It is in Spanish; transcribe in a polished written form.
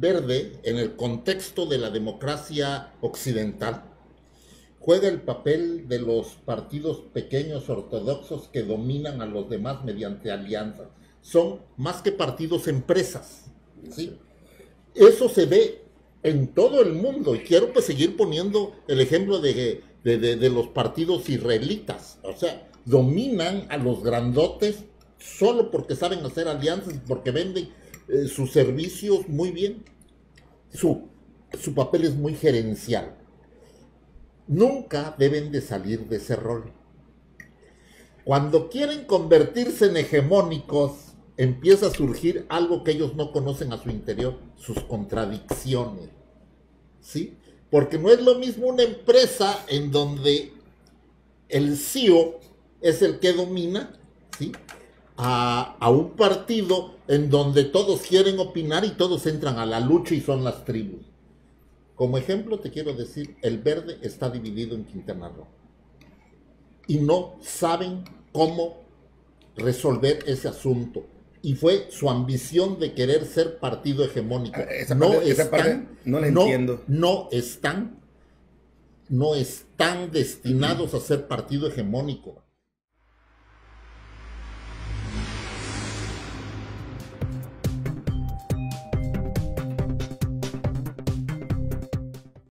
Verde en el contexto de la democracia occidental. Juega el papel de los partidos pequeños ortodoxos que dominan a los demás mediante alianzas. Son más que partidos empresas, ¿sí? Eso se ve en todo el mundo, y quiero pues seguir poniendo el ejemplo de los partidos israelitas. O sea, dominan a los grandotes solo porque saben hacer alianzas y porque venden sus servicios muy bien. Su papel es muy gerencial. Nunca deben de salir de ese rol. Cuando quieren convertirse en hegemónicos, empieza a surgir algo que ellos no conocen a su interior, sus contradicciones, ¿sí? Porque no es lo mismo una empresa en donde el CEO es el que domina, ¿sí?, a un partido en donde todos quieren opinar y todos entran a la lucha y son las tribus. Como ejemplo te quiero decir, el Verde está dividido en Quintana Roo y no saben cómo resolver ese asunto. Y fue su ambición de querer ser partido hegemónico. No están destinados a ser partido hegemónico.